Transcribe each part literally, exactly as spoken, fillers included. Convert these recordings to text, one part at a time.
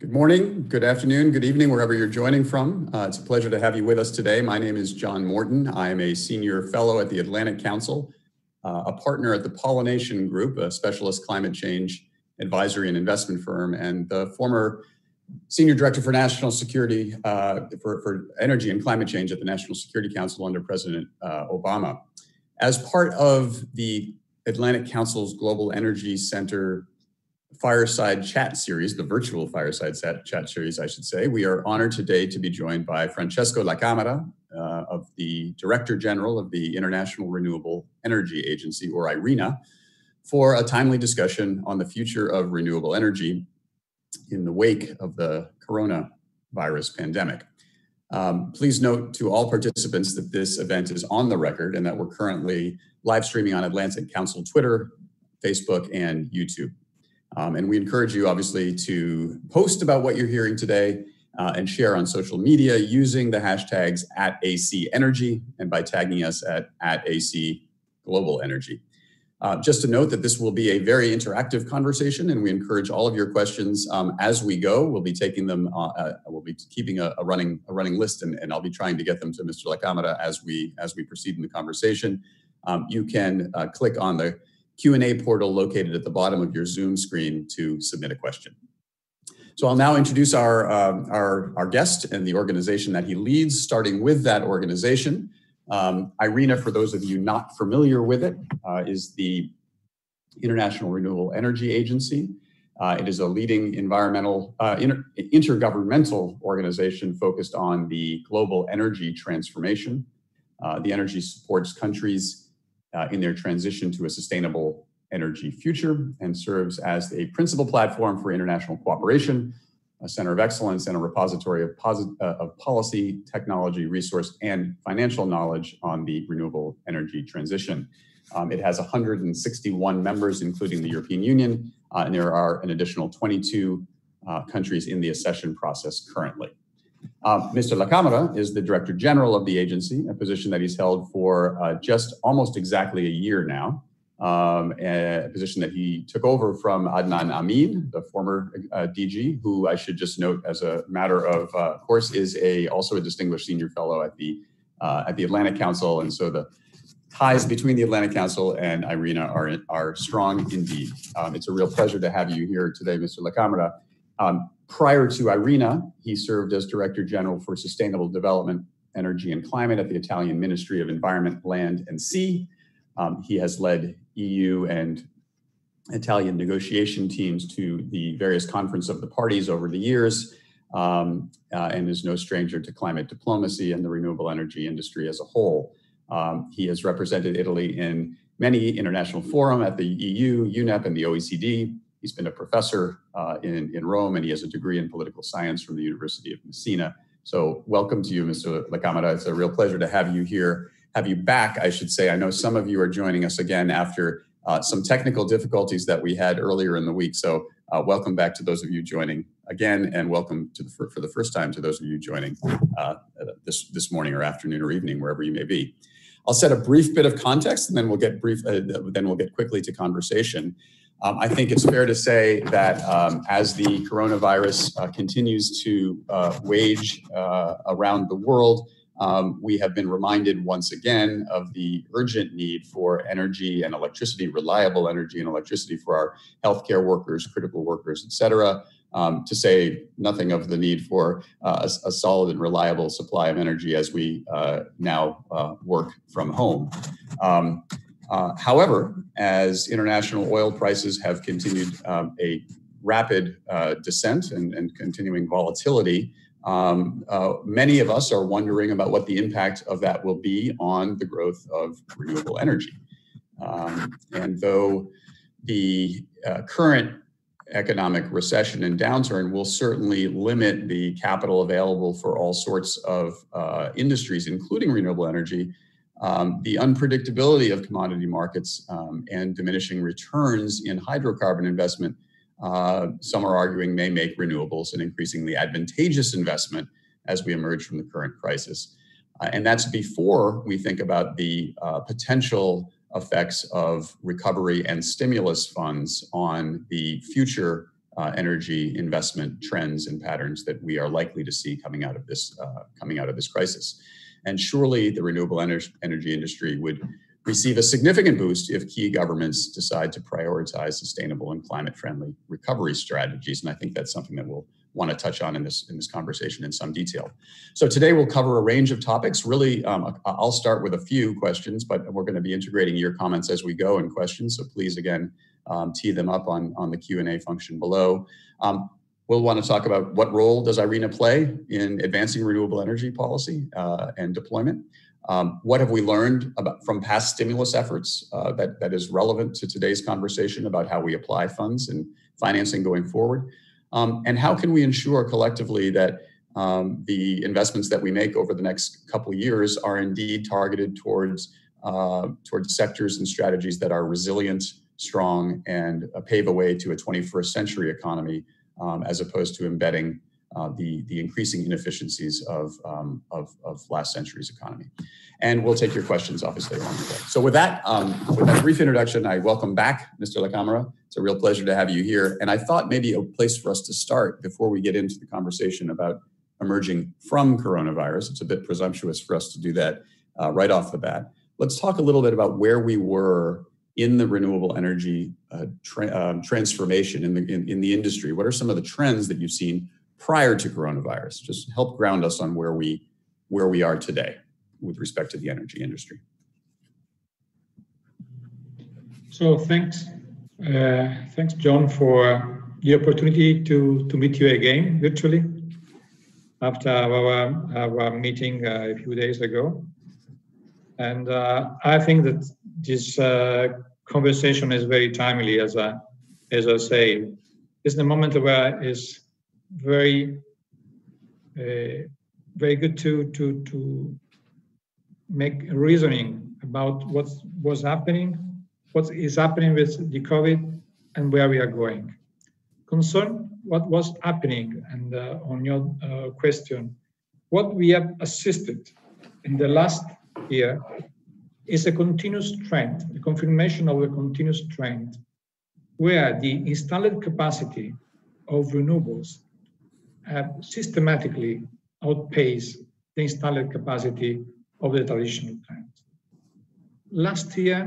Good morning, good afternoon, good evening, wherever you're joining from. Uh, it's a pleasure to have you with us today. My name is John Morton. I am a senior fellow at the Atlantic Council, uh, a partner at the Pollination Group, a specialist climate change advisory and investment firm, and the former senior director for national security, uh, for, for energy and climate change at the National Security Council under President uh, Obama. As part of the Atlantic Council's Global Energy Center Fireside Chat Series, the virtual Fireside Chat Series, I should say, we are honored today to be joined by Francesco La Camera, uh, of the Director General of the International Renewable Energy Agency, or IRENA, for a timely discussion on the future of renewable energy in the wake of the coronavirus pandemic. Um, please note to all participants that this event is on the record and that we're currently live streaming on Atlantic Council Twitter, Facebook, and YouTube. Um, and we encourage you, obviously, to post about what you're hearing today uh, and share on social media using the hashtags at A C Energy and by tagging us at, at A C Global Energy. Uh, just to note that this will be a very interactive conversation, and we encourage all of your questions um, as we go. We'll be taking them. Uh, uh, we'll be keeping a, a running a running list, and, and I'll be trying to get them to Mister La Camera as we as we proceed in the conversation. Um, you can uh, click on the Q and A portal located at the bottom of your Zoom screen to submit a question. So I'll now introduce our uh, our our guest and the organization that he leads, starting with that organization. Um, IRENA, for those of you not familiar with it, uh, is the International Renewable Energy Agency. Uh, it is a leading environmental uh, inter intergovernmental organization focused on the global energy transformation. Uh, the energy supports countries uh, in their transition to a sustainable energy future and serves as a principal platform for international cooperation, a center of excellence, and a repository of, posit uh, of policy, technology, resource, and financial knowledge on the renewable energy transition. Um, it has one hundred sixty-one members, including the European Union, uh, and there are an additional twenty-two uh, countries in the accession process currently. Uh, Mister La Camera is the Director General of the agency, a position that he's held for uh, just almost exactly a year now. Um, a position that he took over from Adnan Amin, the former uh, D G, who I should just note as a matter of uh, course is a also a distinguished senior fellow at the uh, at the Atlantic Council, and so the ties between the Atlantic Council and IRENA are are strong indeed. Um, it's a real pleasure to have you here today, Mister La Camera. Um, prior to IRENA, he served as Director General for Sustainable Development, Energy, and Climate at the Italian Ministry of Environment, Land and Sea. Um, he has led E U and Italian negotiation teams to the various conference of the parties over the years, um, uh, and is no stranger to climate diplomacy and the renewable energy industry as a whole. Um, he has represented Italy in many international forums at the E U, UNEP, and the O E C D. He's been a professor uh, in, in Rome, and he has a degree in political science from the University of Messina. So welcome to you, Mister La Camera. It's a real pleasure to have you here. Have you back, I should say. I know some of you are joining us again after uh, some technical difficulties that we had earlier in the week. So uh, welcome back to those of you joining again, and welcome to the, for, for the first time to those of you joining uh, this, this morning or afternoon or evening, wherever you may be. I'll set a brief bit of context, and then we'll get brief. Uh, then we'll get quickly to conversation. Um, I think it's fair to say that um, as the coronavirus uh, continues to uh, wage uh, around the world, Um, we have been reminded once again of the urgent need for energy and electricity, reliable energy and electricity for our healthcare workers, critical workers, et cetera, um, to say nothing of the need for uh, a, a solid and reliable supply of energy as we uh, now uh, work from home. Um, uh, however, as international oil prices have continued um, a rapid uh, descent and, and continuing volatility, Um, uh, many of us are wondering about what the impact of that will be on the growth of renewable energy. Um, and though the uh, current economic recession and downturn will certainly limit the capital available for all sorts of uh, industries, including renewable energy, um, the unpredictability of commodity markets um, and diminishing returns in hydrocarbon investment, Uh, some are arguing, may make renewables an increasingly advantageous investment as we emerge from the current crisis. Uh, and that's before we think about the uh, potential effects of recovery and stimulus funds on the future uh, energy investment trends and patterns that we are likely to see coming out of this uh, coming out of this crisis. And surely the renewable energy energy industry would receive a significant boost if key governments decide to prioritize sustainable and climate-friendly recovery strategies. And I think that's something that we'll want to touch on in this, in this conversation in some detail. So today we'll cover a range of topics. Really, um, I'll start with a few questions, but we're going to be integrating your comments as we go and questions. So please, again, um, tee them up on, on the Q and A function below. Um, We'll want to talk about what role does IRENA play in advancing renewable energy policy uh, and deployment. Um, what have we learned about, from past stimulus efforts uh, that, that is relevant to today's conversation about how we apply funds and financing going forward? Um, and how can we ensure collectively that um, the investments that we make over the next couple years are indeed targeted towards, uh, towards sectors and strategies that are resilient, strong, and uh, pave a way to a twenty-first century economy, Um, as opposed to embedding uh, the, the increasing inefficiencies of, um, of, of last century's economy. And we'll take your questions, obviously, along the way. So with that, um, with that brief introduction, I welcome back Mister La Camera. It's a real pleasure to have you here. And I thought maybe a place for us to start before we get into the conversation about emerging from coronavirus. It's a bit presumptuous for us to do that uh, right off the bat. Let's talk a little bit about where we were in the renewable energy uh, tra um, transformation in the, in, in the industry. What are some of the trends that you've seen prior to coronavirus? Just help ground us on where we, where we are today with respect to the energy industry. So thanks, uh, thanks John, for the opportunity to, to meet you again virtually after our, our meeting uh, a few days ago. And uh, I think that this uh, conversation is very timely, as I, as I say. It's the moment where it's very, uh, very good to, to, to make reasoning about what's, what's happening, what is happening with the COVID, and where we are going. Concern what was happening, and uh, on your uh, question, what we have assisted in the last here is a continuous trend, the confirmation of a continuous trend, where the installed capacity of renewables have systematically outpaced the installed capacity of the traditional plants. Last year,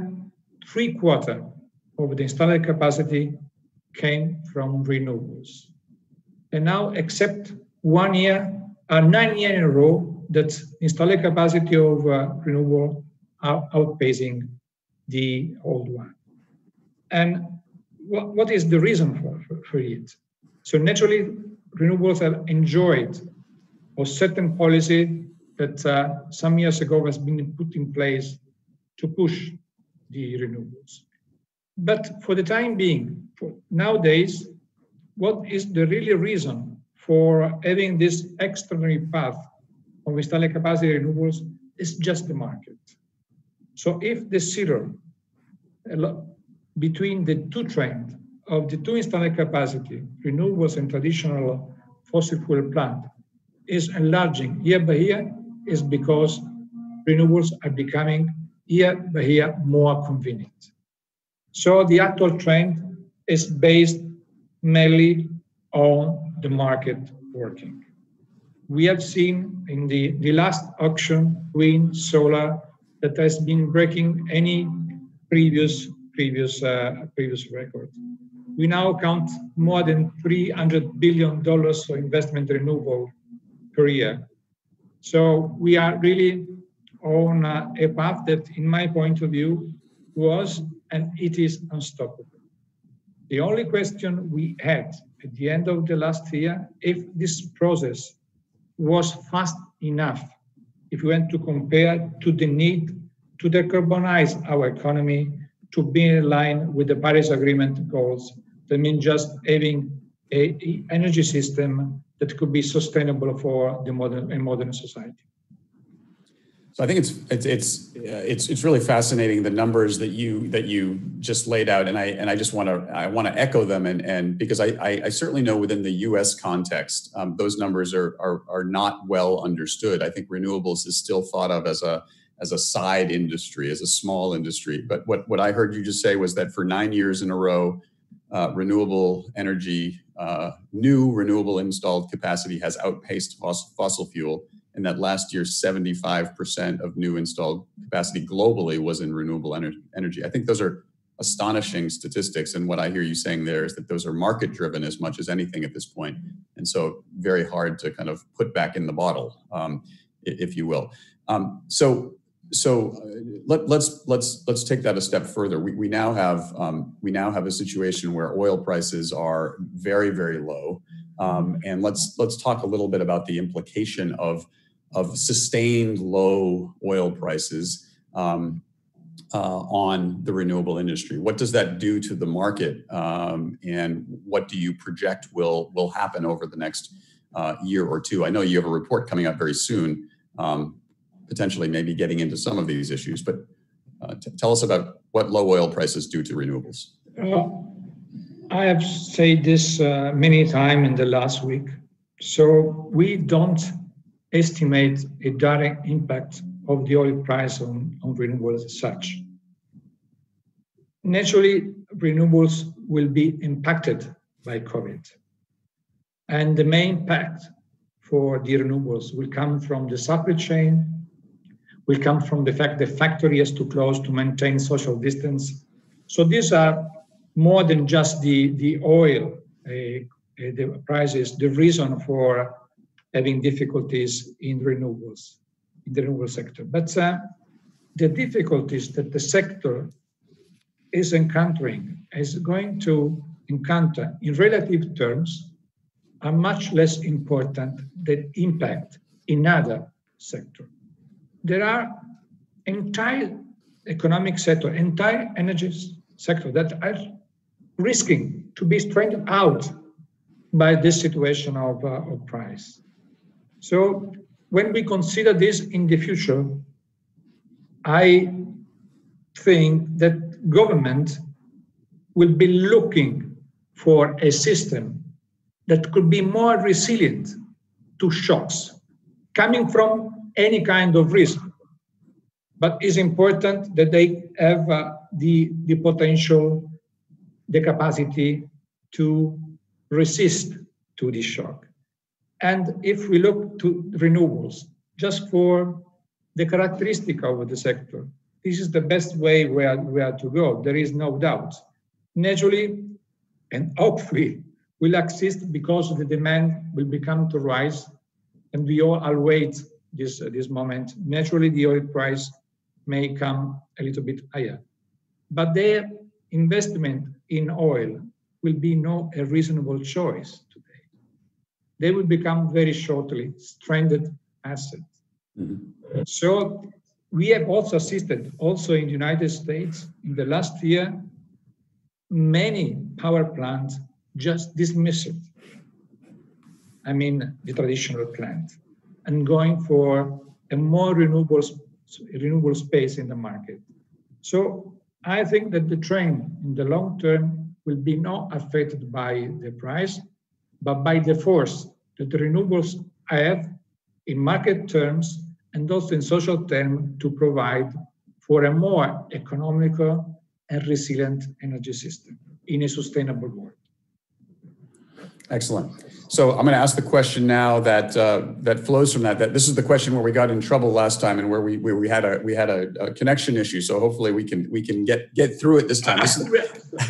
three quarters of the installed capacity came from renewables. And now, except one year, uh, nine years in a row, that installed capacity of uh, renewable are outpacing the old one. And what, what is the reason for, for, for it? So naturally, renewables have enjoyed a certain policy that uh, some years ago has been put in place to push the renewables. But for the time being, for nowadays, what is the really reason for having this extraordinary path on installed capacity renewables is just the market. So if the zero between the two trend of the two installed capacity, renewables and traditional fossil fuel plant, is enlarging year by year, is because renewables are becoming year by year more convenient. So the actual trend is based mainly on the market working. We have seen in the, the last auction, wind, solar, that has been breaking any previous previous uh, previous record. We now count more than three hundred billion dollars of investment renewable per year. So we are really on uh, a path that, in my point of view, was and it is unstoppable. The only question we had at the end of the last year, if this process was fast enough, if we want to compare to the need to decarbonize our economy, to be in line with the Paris Agreement goals. That means just having an energy system that could be sustainable for the modern and modern society. So I think it's it's it's it's it's really fascinating, the numbers that you that you just laid out, and I and I just want to I want to echo them, and and because I, I I certainly know within the U S context um, those numbers are, are are not well understood. I think renewables is still thought of as a as a side industry, as a small industry. But what what I heard you just say was that for nine years in a row, uh, renewable energy uh, new renewable installed capacity has outpaced fossil fuel, and that last year, seventy-five percent of new installed capacity globally was in renewable energy. I think those are astonishing statistics. And what I hear you saying there is that those are market driven as much as anything at this point. And so very hard to kind of put back in the bottle, um, if you will. Um, so so let, let's let's let's take that a step further. We, we now have um, we now have a situation where oil prices are very, very low. Um, and let's let's talk a little bit about the implication of of sustained low oil prices um, uh, on the renewable industry. What does that do to the market, um, and what do you project will will happen over the next uh, year or two? I know you have a report coming up very soon, um, potentially maybe getting into some of these issues. But uh, t- tell us about what low oil prices do to renewables. Uh, I have said this uh, many times in the last week. So we don't estimate a direct impact of the oil price on, on renewables as such. Naturally, renewables will be impacted by COVID. And the main impact for the renewables will come from the supply chain, will come from the fact the factory has to close to maintain social distance. So these are more than just the, the oil, uh, uh, the prices, the reason for having difficulties in renewables, in the renewable sector. But uh, the difficulties that the sector is encountering, is going to encounter in relative terms, are much less important than impact in other sectors. There are entire economic sector, entire energy sector that are risking to be strained out by this situation of, uh, of price. So when we consider this in the future, I think that government will be looking for a system that could be more resilient to shocks coming from any kind of risk. But it's important that they have uh, the, the potential, the capacity to resist to this shock. And if we look to renewables, just for the characteristic of the sector, this is the best way we are, we are to go. There is no doubt. Naturally, and hopefully, will exist because the demand will become to rise, and we all await this, uh, this moment. Naturally, the oil price may come a little bit higher, but their investment in oil will be no a reasonable choice today. They will become very shortly stranded assets. Mm-hmm. So we have also assisted, also in the United States, in the last year, many power plants just dismissed. I mean, the traditional plant, and going for a more renewable, renewable space in the market. So I think that the trend in the long term will be not affected by the price, but by the force that the renewables have in market terms and also in social terms to provide for a more economical and resilient energy system in a sustainable world. Excellent. So I'm going to ask the question now that uh, that flows from that. That this is the question where we got in trouble last time, and where we where we had a we had a, a connection issue. So hopefully we can we can get get through it this time. This is,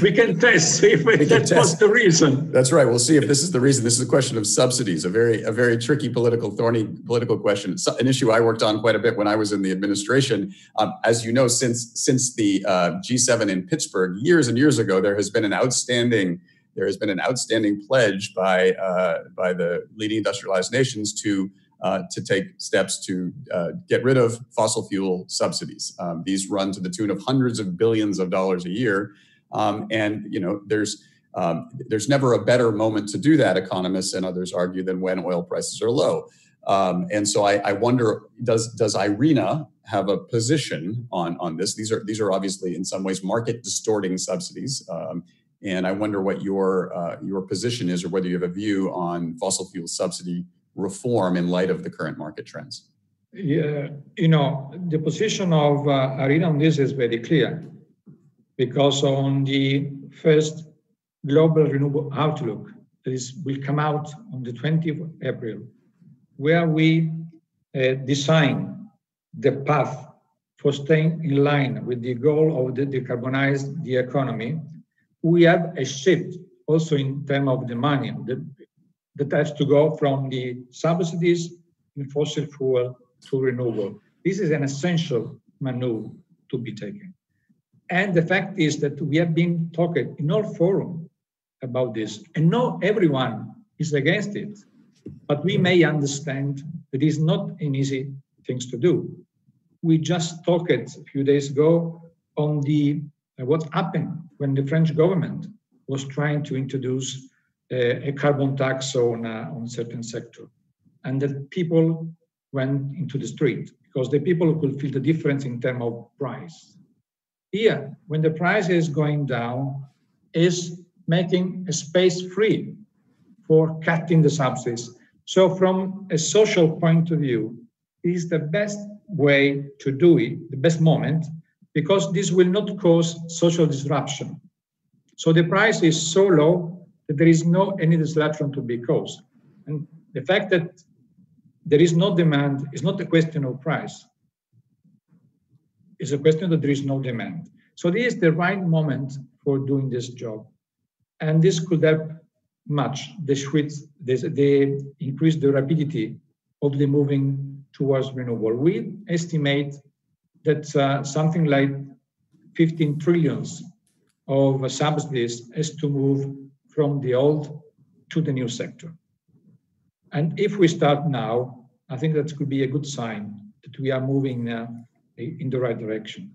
we can test see if that test. was the reason. That's right. We'll see if this is the reason. This is a question of subsidies, a very a very tricky political thorny political question. It's an issue I worked on quite a bit when I was in the administration. Um, as you know, since since the uh, G seven in Pittsburgh years and years ago, there has been an outstanding. There has been an outstanding pledge by uh, by the leading industrialized nations to uh, to take steps to uh, get rid of fossil fuel subsidies. Um, these run to the tune of hundreds of billions of dollars a year, um, and you know there's um, there's never a better moment to do that. Economists and others argue than when oil prices are low, um, and so I, I wonder does does IRENA have a position on on this? These are these are obviously in some ways market distorting subsidies. Um, And I wonder what your uh, your position is, or whether you have a view on fossil fuel subsidy reform in light of the current market trends. Yeah, you know, the position of uh, ARENA on this is very clear, because on the first global renewable outlook that is, will come out on the twentieth of April, where we uh, design the path for staying in line with the goal of the decarbonized the economy, we have a shift also in terms of the money that, that has to go from the subsidies in fossil fuel to renewable. This is an essential maneuver to be taken. And the fact is that we have been talking in all forums about this, and not everyone is against it, but we may understand that it is not an easy thing to do. We just talked a few days ago on the uh, what happened when the French government was trying to introduce uh, a carbon tax on uh, on certain sector, and that people went into the street because the people could feel the difference in terms of price. Here, when the price is going down, is making a space free for cutting the subsidies. So from a social point of view, it is the best way to do it, the best moment, because this will not cause social disruption. So the price is so low that there is no any disruption to be caused. And the fact that there is no demand is not a question of price. It's a question that there is no demand. So this is the right moment for doing this job. And this could help much the switch, they increase the rapidity of the moving towards renewable. We estimate that uh, something like fifteen trillions of subsidies is to move from the old to the new sector. And if we start now, I think that could be a good sign that we are moving uh, in the right direction.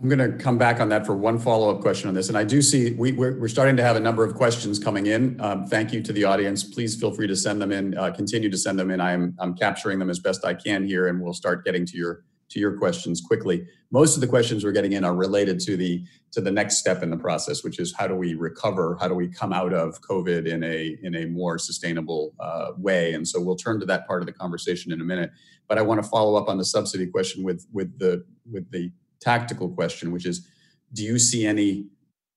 I'm going to come back on that for one follow-up question on this. And I do see we, we're, we're starting to have a number of questions coming in. Um, thank you to the audience. Please feel free to send them in, uh, continue to send them in. I'm, I'm capturing them as best I can here, and we'll start getting to your, to your questions quickly. Most of the questions we're getting in are related to the, to the next step in the process, which is how do we recover? How do we come out of COVID in a, in a more sustainable uh, way? And so we'll turn to that part of the conversation in a minute. But I want to follow up on the subsidy question with, with the, with the tactical question, which is, do you see any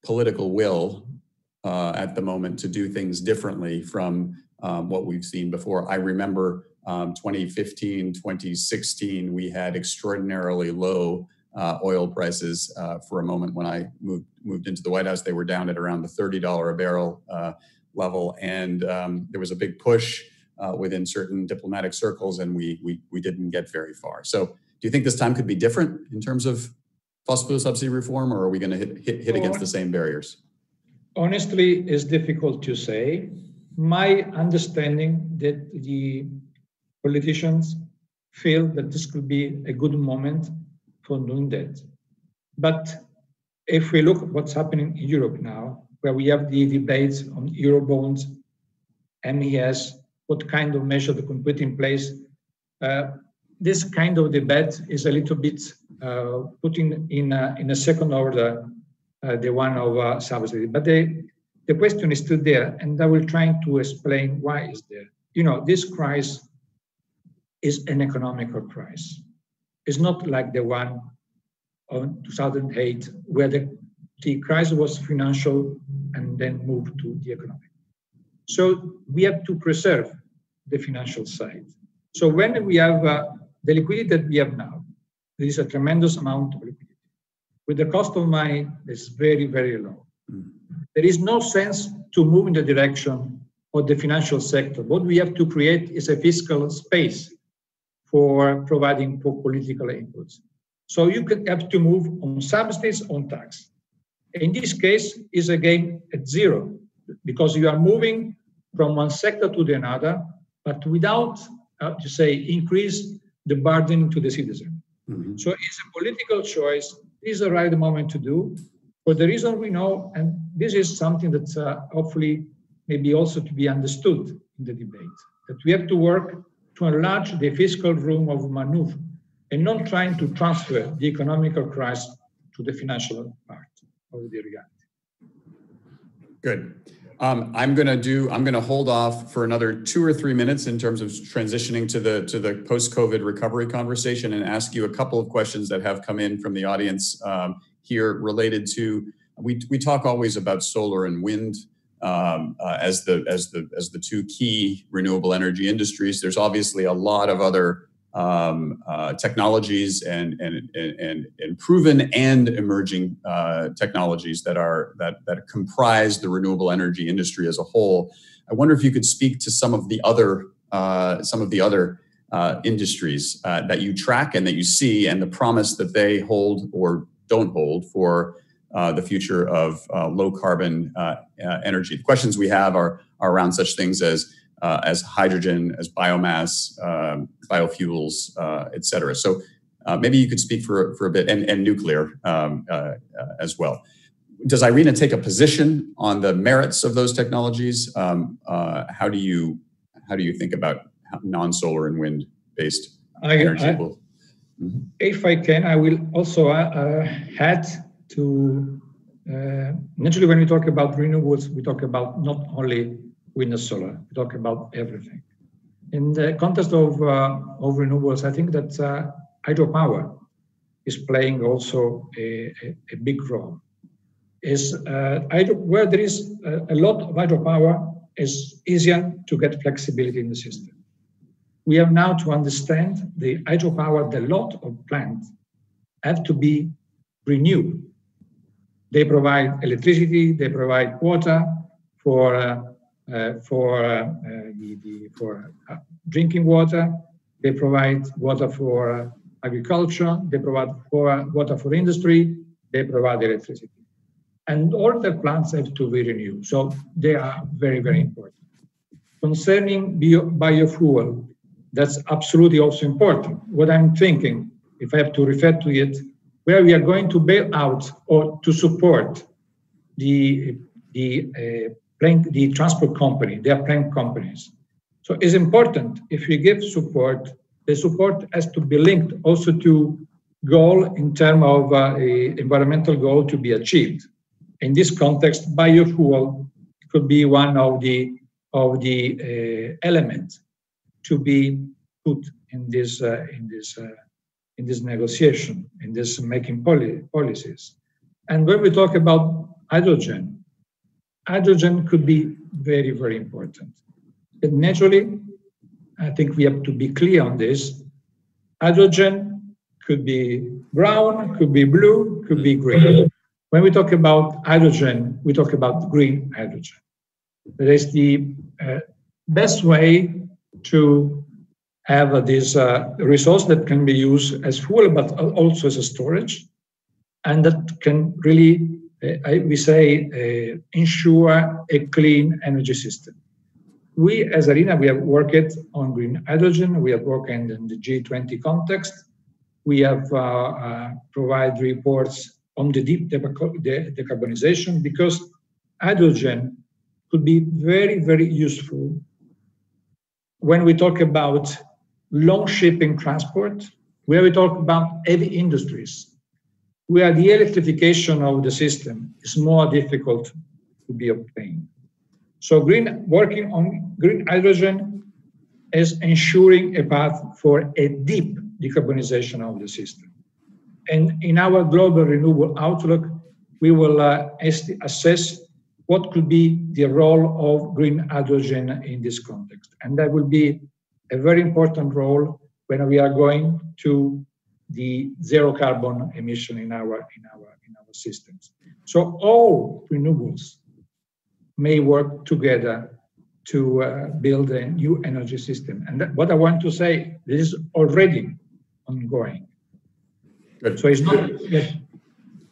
political will uh, at the moment to do things differently from um, what we've seen before? I remember um, twenty fifteen, twenty sixteen, we had extraordinarily low uh, oil prices uh, for a moment. When I moved, moved into the White House, they were down at around the thirty dollars a barrel uh, level. And um, there was a big push uh, within certain diplomatic circles, and we, we, we didn't get very far. So do you think this time could be different in terms of fossil fuel subsidy reform, or are we going to hit, hit, hit against the same barriers? Honestly, it's difficult to say. My understanding that the politicians feel that this could be a good moment for doing that. But if we look at what's happening in Europe now, where we have the debates on Eurobonds, M E S, what kind of measure they can put in place, uh, this kind of debate is a little bit uh, putting in a, in a second order uh, the one of uh, subsidy. But the, the question is still there, and I will try to explain why is there. You know, this crisis is an economical crisis. It's not like the one of two thousand eight, where the, the crisis was financial and then moved to the economic. So we have to preserve the financial side. So when we have uh, the liquidity that we have now, there is a tremendous amount of liquidity. With the cost of money, it's very, very low. Mm. There is no sense to move in the direction of the financial sector. What we have to create is a fiscal space for providing for political inputs. So you could have to move on subsidies, on tax. In this case, is again at zero, because you are moving from one sector to the another, but without, uh, to say, increase the burden to the citizen. Mm-hmm. So it's a political choice. This is the right moment to do, for the reason we know, and this is something that uh, hopefully maybe also to be understood in the debate, that we have to work to enlarge the fiscal room of maneuver and not trying to transfer the economical crisis to the financial part of the reality. Good. Um, I'm going to do. I'm going to hold off for another two or three minutes in terms of transitioning to the to the post-COVID recovery conversation, and ask you a couple of questions that have come in from the audience um, here related to. We we talk always about solar and wind um, uh, as the as the as the two key renewable energy industries. There's obviously a lot of other um, uh, technologies and and, and and and proven and emerging uh, technologies that are that that comprise the renewable energy industry as a whole. I wonder if you could speak to some of the other uh, some of the other uh, industries uh, that you track and that you see, and the promise that they hold or don't hold for uh, the future of uh, low carbon uh, uh, energy. The questions we have are, are around such things as uh, as hydrogen, as biomass, um, biofuels, uh, et cetera. So uh, maybe you could speak for for a bit, and and nuclear um, uh, as well. Does IRENA take a position on the merits of those technologies? Um, uh, how do you how do you think about non-solar and wind-based I, energy? I, mm-hmm. If I can, I will also uh, add to uh, naturally when we talk about renewables, we talk about not only wind and solar. We talk about everything. In the context of uh, of renewables, I think that uh, hydropower is playing also a, a, a big role. Is uh, hydro, where there is a, a lot of hydropower, is easier to get flexibility in the system. We have now to understand the hydropower, the lot of plants have to be renewed. They provide electricity, they provide water for uh, uh, for uh, uh, the, the for uh, drinking water. They provide water for uh, agriculture. They provide for uh, water for industry. They provide electricity. And all the plants have to be renewed. So they are very, very important. Concerning bio, biofuel, that's absolutely also important. What I'm thinking, if I have to refer to it, where we are going to bail out or to support the, the, uh, plane, the transport company, their plane companies. So it's important if we give support, the support has to be linked also to goal in terms of uh, a environmental goal to be achieved. In this context, biofuel could be one of the of the uh, elements to be put in this uh, in this uh, in this negotiation, in this making poli policies. And when we talk about hydrogen, hydrogen could be very, very important. But naturally, I think we have to be clear on this. Hydrogen could be brown, could be blue, could be green. When we talk about hydrogen, we talk about green hydrogen. That is the uh, best way to have uh, this uh, resource that can be used as fuel, but also as a storage, and that can really, uh, I, we say, uh, ensure a clean energy system. We, as IRENA, we have worked on green hydrogen. We have worked in the G twenty context. We have uh, uh, provided reports on the deep decarbonization, because hydrogen could be very, very useful when we talk about long shipping transport, where we talk about heavy industries, where the electrification of the system is more difficult to be obtained. So green, working on green hydrogen is ensuring a path for a deep decarbonization of the system. And in our global renewable outlook, we will uh, assess what could be the role of green hydrogen in this context. And that will be a very important role when we are going to the zero carbon emission in our, in our, in our systems. So all renewables may work together to uh, build a new energy system. And that, what I want to say, this is already ongoing. Good. So it's not, yeah.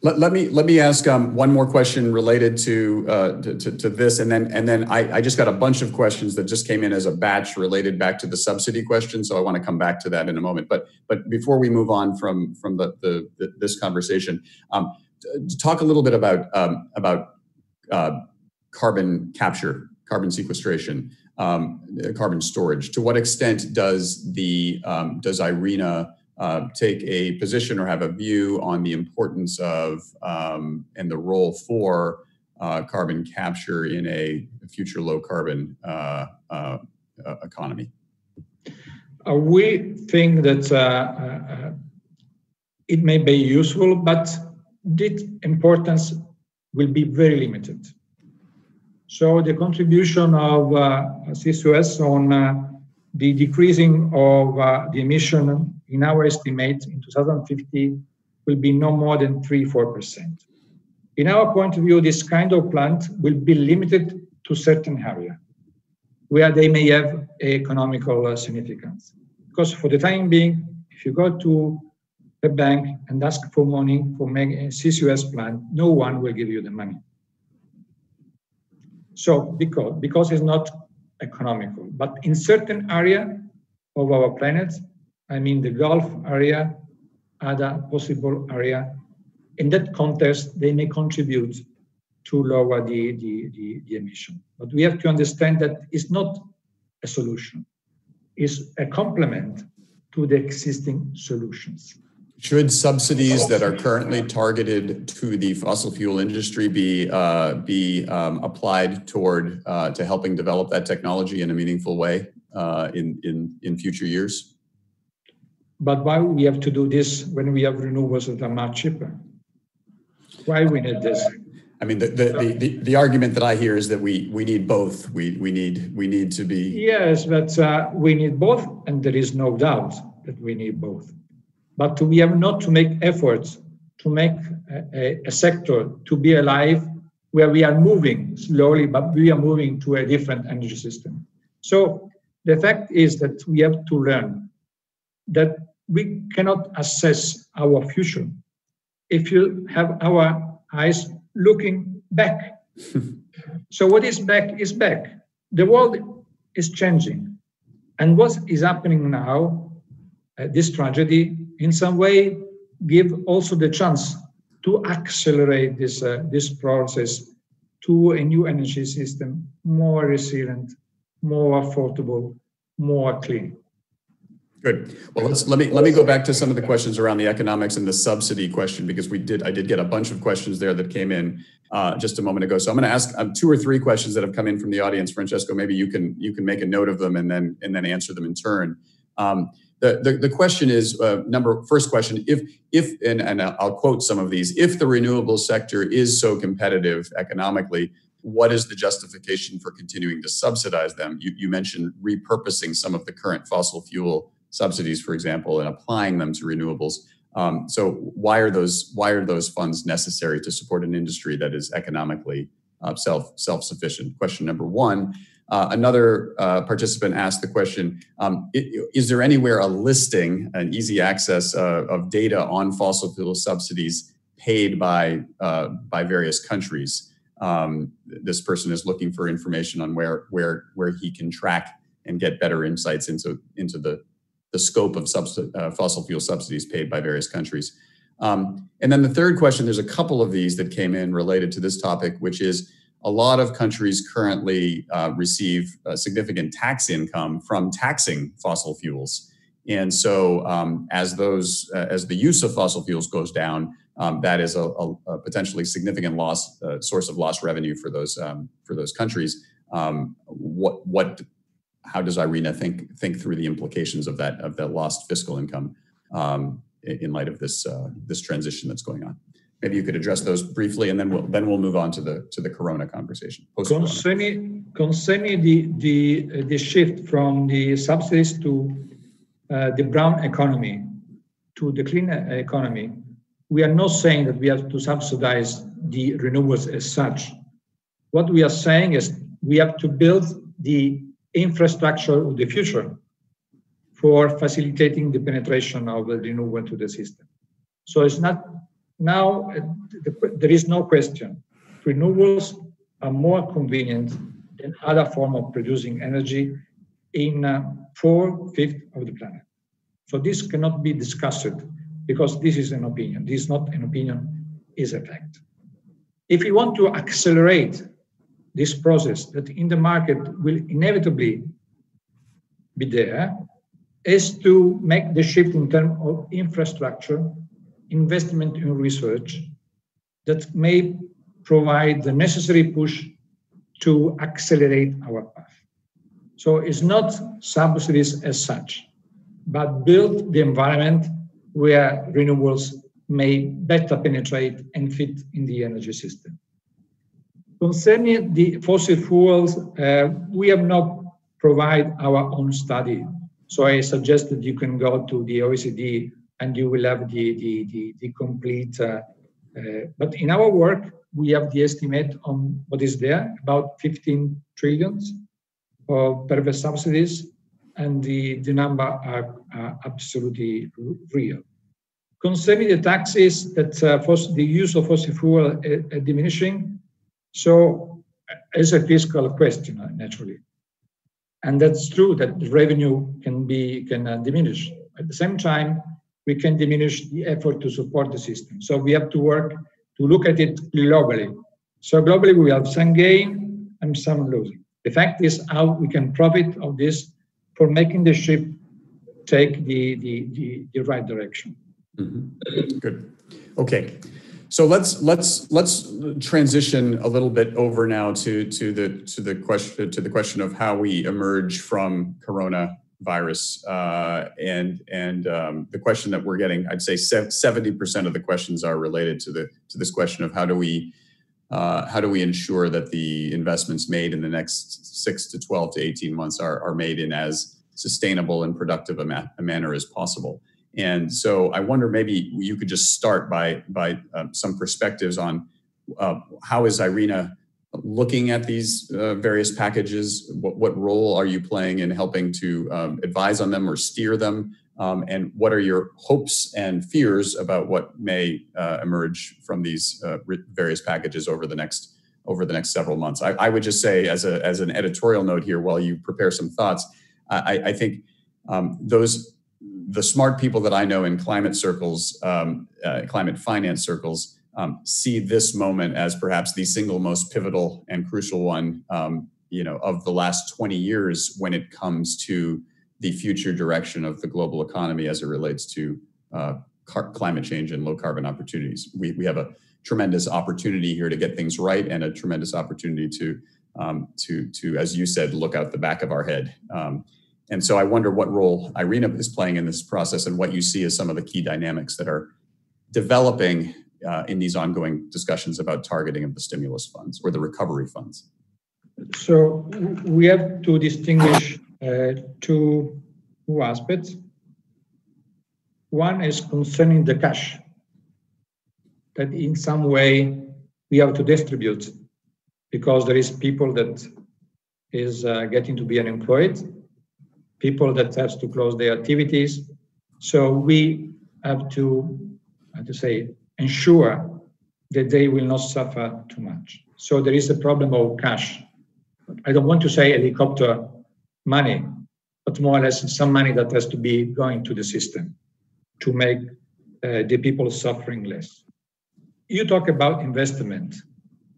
let, let me let me ask um, one more question related to, uh, to, to to this, and then and then I, I just got a bunch of questions that just came in as a batch related back to the subsidy question. So I want to come back to that in a moment. But but before we move on from from the, the, the this conversation, um, talk a little bit about um, about uh, carbon capture, carbon sequestration, um, carbon storage. To what extent does the um, does IRENA Uh, take a position or have a view on the importance of um, and the role for uh, carbon capture in a future low carbon uh, uh, economy? Uh, we think that uh, uh, it may be useful, but its importance will be very limited. So the contribution of uh, C C U S on uh, the decreasing of uh, the emission in our estimate in two thousand fifty will be no more than three to four percent. In our point of view, this kind of plant will be limited to certain areas where they may have economical uh, significance. Because for the time being, if you go to the bank and ask for money for making a C C U S plant, no one will give you the money. So because, because it's not economical, but in certain area of our planet, I mean the Gulf area, other possible area, in that context, they may contribute to lower the, the, the, the emission. But we have to understand that it's not a solution. It's a complement to the existing solutions. Should subsidies that are currently targeted to the fossil fuel industry be uh, be um, applied toward uh, to helping develop that technology in a meaningful way uh, in in in future years? But why we have to do this when we have renewables that are much cheaper? Why we need this? I mean, the the, the, the, the argument that I hear is that we we need both. We we need we need to be yes, but uh, we need both, and there is no doubt that we need both. But we have not to make efforts to make a, a, a sector to be alive where we are moving slowly, but we are moving to a different energy system. So the fact is that we have to learn that we cannot assess our future if you have our eyes looking back. So what is back is back. The world is changing. And what is happening now, uh, this tragedy, in some way, give also the chance to accelerate this, uh, this process to a new energy system, more resilient, more affordable, more clean. Good. Well, let's, let me let me go back to some of the questions around the economics and the subsidy question, because we did I did get a bunch of questions there that came in uh, just a moment ago. So I'm going to ask um, two or three questions that have come in from the audience. Francesco, maybe you can you can make a note of them and then and then answer them in turn. Um, The, the, the question is, uh, number first question, if, if and, and I'll quote some of these, if the renewable sector is so competitive economically, what is the justification for continuing to subsidize them? You, you mentioned repurposing some of the current fossil fuel subsidies, for example, and applying them to renewables. Um, so why are those why are those funds necessary to support an industry that is economically uh, self, self-sufficient? Question number one. Uh, another uh, participant asked the question, um, is there anywhere a listing, an easy access uh, of data on fossil fuel subsidies paid by, uh, by various countries? Um, this person is looking for information on where, where, where he can track and get better insights into, into the, the scope of subs- uh, fossil fuel subsidies paid by various countries. Um, and then the third question, there's a couple of these that came in related to this topic, which is, a lot of countries currently uh, receive uh, significant tax income from taxing fossil fuels. And so um, as those, uh, as the use of fossil fuels goes down, um, that is a, a, a potentially significant loss, uh, source of lost revenue for those, um, for those countries. Um, what, what, how does Irina think, think through the implications of that, of that lost fiscal income um, in light of this, uh, this transition that's going on? Maybe you could address those briefly, and then we'll then we'll move on to the to the Corona conversation. Post-corona. Concerning concerning the the uh, the shift from the subsidies to uh, the brown economy to the clean economy, we are not saying that we have to subsidize the renewables as such. What we are saying is we have to build the infrastructure of the future for facilitating the penetration of the renewable to the system. So it's not. Now, there is no question. Renewables are more convenient than other form of producing energy in uh, four-fifths of the planet. So this cannot be discussed because this is an opinion. This is not an opinion, is a fact. If we want to accelerate this process that in the market will inevitably be there, is to make the shift in terms of infrastructure, investment in research that may provide the necessary push to accelerate our path. So it's not subsidies as such, but build the environment where renewables may better penetrate and fit in the energy system. Concerning the fossil fuels, uh, we have not provided our own study. So I suggest that you can go to the O E C D and you will have the, the, the, the complete, uh, uh, but in our work, we have the estimate on what is there, about fifteen trillions for perverse subsidies, and the, the number are, are absolutely real. Concerning the taxes, that uh, fossil, the use of fossil fuel is uh, diminishing, so it's a fiscal question, naturally. And that's true that the revenue can be can uh, diminish. At the same time, we can diminish the effort to support the system. So we have to work to look at it globally. So globally, we have some gain and some losing. The fact is how we can profit of this for making the ship take the, the, the, the right direction. Mm-hmm. Good. Okay. So let's let's let's transition a little bit over now to to the to the question to the question of how we emerge from coronavirus, uh, and and um, the question that we're getting. I'd say seventy percent of the questions are related to the to this question of how do we uh, how do we ensure that the investments made in the next six to twelve to eighteen months are are made in as sustainable and productive a, ma- a manner as possible. And so I wonder, maybe you could just start by by uh, some perspectives on uh, how is IRENA looking at these uh, various packages? What, what role are you playing in helping to um, advise on them or steer them? Um, and what are your hopes and fears about what may uh, emerge from these uh, various packages over the next over the next several months? I, I would just say, as a as an editorial note here, while you prepare some thoughts, I, I think um, those. The smart people that I know in climate circles, um, uh, climate finance circles, um, see this moment as perhaps the single most pivotal and crucial one, um, you know, of the last twenty years when it comes to the future direction of the global economy as it relates to uh, car- climate change and low carbon opportunities. We we have a tremendous opportunity here to get things right, and a tremendous opportunity to um, to to, as you said, look out the back of our head. Um, And so I wonder what role IRENA is playing in this process, and what you see as some of the key dynamics that are developing uh, in these ongoing discussions about targeting of the stimulus funds or the recovery funds. So we have to distinguish uh, two, two aspects. One is concerning the cash, that in some way we have to distribute, because there is people that is uh, getting to be unemployed, people that have to close their activities. So we have to, how to say, ensure that they will not suffer too much. So there is a problem of cash. I don't want to say helicopter money, but more or less some money that has to be going to the system to make uh, the people suffering less. You talk about investment.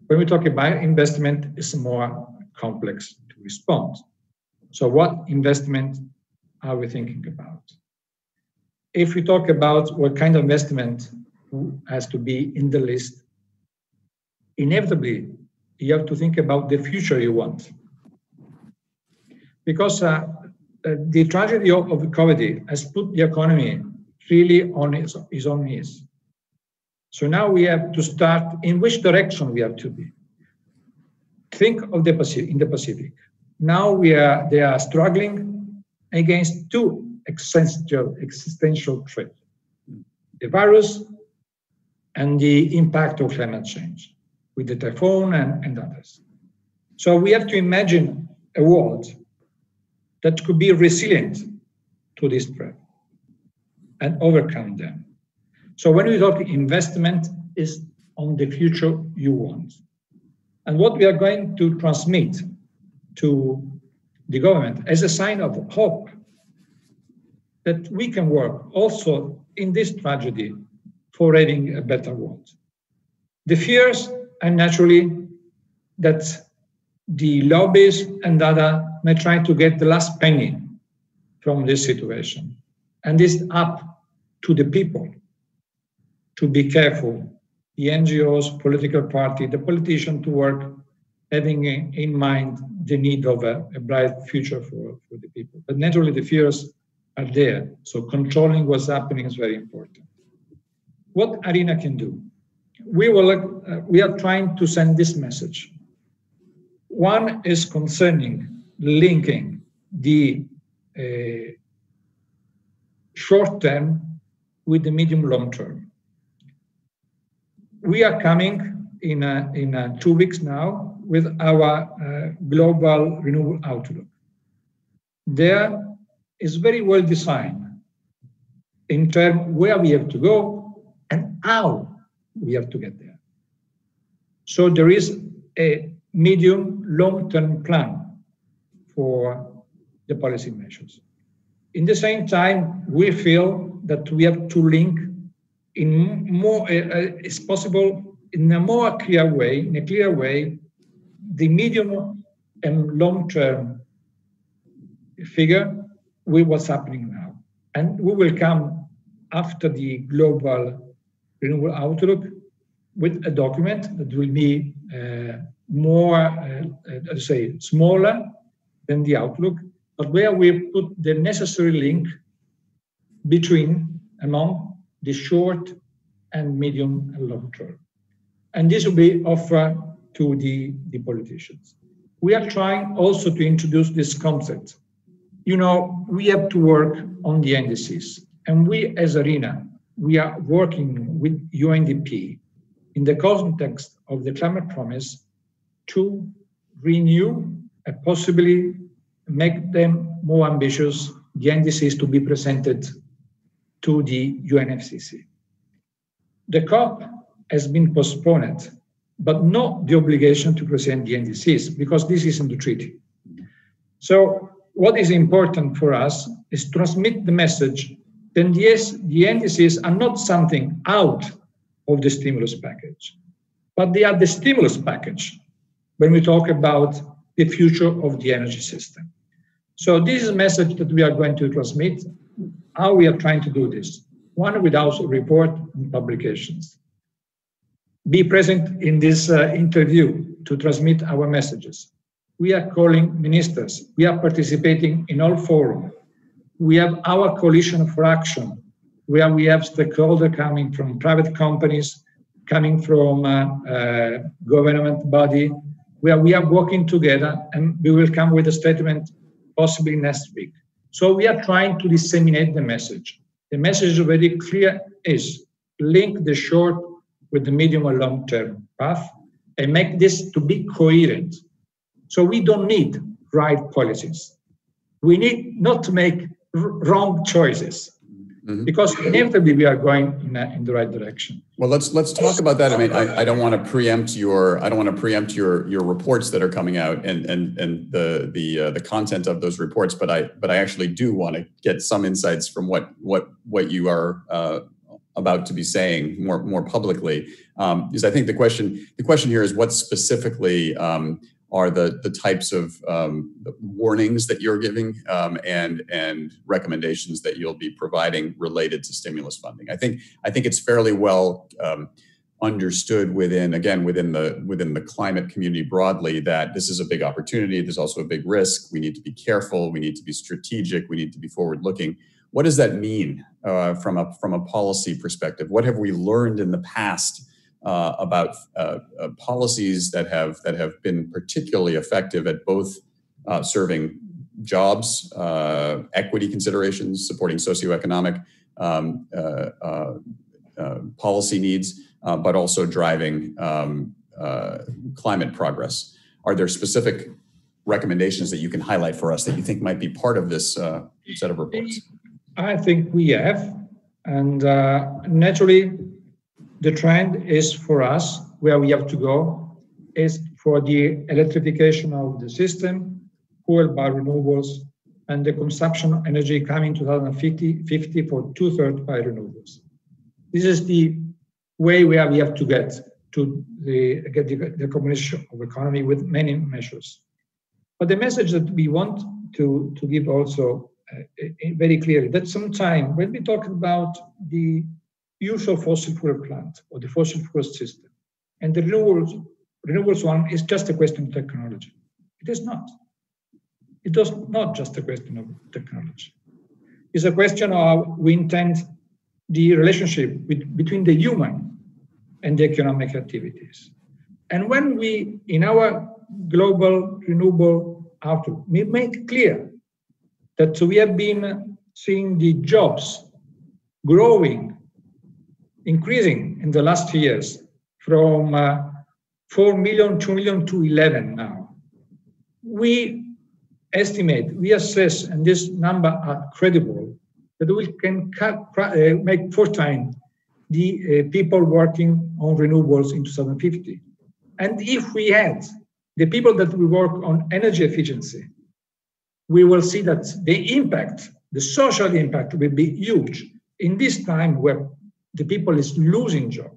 When we talk about investment, it's more complex to respond. So what investment are we thinking about? If we talk about what kind of investment has to be in the list, inevitably, you have to think about the future you want. Because uh, the tragedy of COVID has put the economy really on its, its own knees. So now we have to start in which direction we have to be. Think of the Pacific, in the Pacific. Now we are, they are struggling against two existential, existential threats, the virus and the impact of climate change with the typhoon and, and others. So we have to imagine a world that could be resilient to this threat and overcome them. So when we talk investment, it's on the future you want. And what we are going to transmit to the government as a sign of hope that we can work also in this tragedy for having a better world. The fears are naturally that the lobbies and other may try to get the last penny from this situation. And it's up to the people to be careful, the N G Os, political party, the politician to work having in mind the need of a, a bright future for, for the people. But naturally, the fears are there. So controlling what's happening is very important. What IRENA can do? We, will, uh, we are trying to send this message One is concerning linking the uh, short term with the medium long term. We are coming in, a, in a two weeks now with our uh, global renewable outlook. There is very well designed in terms of where we have to go and how we have to get there. So there is a medium long-term plan for the policy measures. In the same time, we feel that we have to link in more, uh, as possible, in a more clear way, in a clear way, the medium and long-term figure with what's happening now. And we will come after the global renewable outlook with a document that will be uh, more, uh, uh, say, smaller than the outlook, but where we put the necessary link between, among the short and medium and long term. And this will be offered to the, the politicians. We are trying also to introduce this concept. You know, we have to work on the N D Cs. And we as ARENA, we are working with U N D P in the context of the climate promise to renew and possibly make them more ambitious, the N D Cs to be presented to the U N F C C. The COP has been postponed, but not the obligation to present the N D Cs, because this is in the treaty. So what is important for us is transmit the message that yes, the N D Cs are not something out of the stimulus package, but they are the stimulus package when we talk about the future of the energy system. So this is a message that we are going to transmit, how we are trying to do this. One, with our report and publications. Be present in this uh, interview to transmit our messages. We are calling ministers. We are participating in all forums. We have our coalition for action, where we have stakeholders coming from private companies, coming from uh, uh, government body, where we are working together, and we will come with a statement possibly next week. So we are trying to disseminate the message. The message is very clear, is link the short with the medium or long-term path and make this to be coherent. So we don't need right policies. We need not to make wrong choices. Mm-hmm. Because inevitably we are going in, a, in the right direction. Well, let's let's talk about that. I mean, I, I don't want to preempt your I don't want to preempt your your reports that are coming out and and and the the uh, the content of those reports. But I but I actually do want to get some insights from what what what you are uh, about to be saying more more publicly. Um, because I think the question the question here is what specifically. Um, Are the the types of um, the warnings that you're giving um, and and recommendations that you'll be providing related to stimulus funding? I think I think it's fairly well um, understood within again within the within the climate community broadly that this is a big opportunity. There's also a big risk. We need to be careful. We need to be strategic. We need to be forward-looking. What does that mean uh, from a from a policy perspective? What have we learned in the past? Uh, about uh, uh, policies that have that have been particularly effective at both uh, serving jobs, uh, equity considerations, supporting socioeconomic um, uh, uh, uh, policy needs, uh, but also driving um, uh, climate progress. Are there specific recommendations that you can highlight for us that you think might be part of this uh, set of reports? I think we have, and uh, naturally, the trend is for us, where we have to go, is for the electrification of the system, fueled by renewables, and the consumption of energy coming twenty fifty for two-thirds by renewables. This is the way where we have to get to the, get the, the combination of economy with many measures. But the message that we want to, to give also uh, very clearly, that sometime when we talk about the use of fossil fuel plant or the fossil fuel system. And the renewables, renewables one is just a question of technology. It is not. It is not just a question of technology. It's a question of we intend the relationship with, between the human and the economic activities. And when we, in our global renewable outlook. We made clear that we have been seeing the jobs growing, increasing in the last years from uh, four million, two million to eleven now. We estimate, we assess, and this number are credible, that we can cut, uh, make four times the uh, people working on renewables in two thousand fifty. And if we add the people that we work on energy efficiency, we will see that the impact, the social impact will be huge in this time where the people is losing jobs.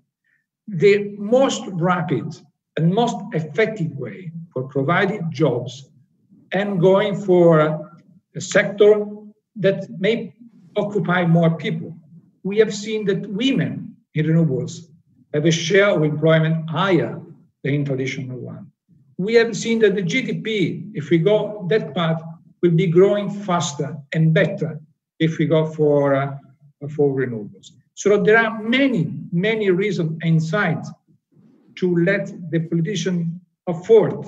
The most rapid and most effective way for providing jobs and going for a sector that may occupy more people. We have seen that women in renewables have a share of employment higher than in traditional one. We have seen that the G D P, if we go that path, will be growing faster and better if we go for, uh, for renewables. So there are many, many reasons and signs to let the politician afford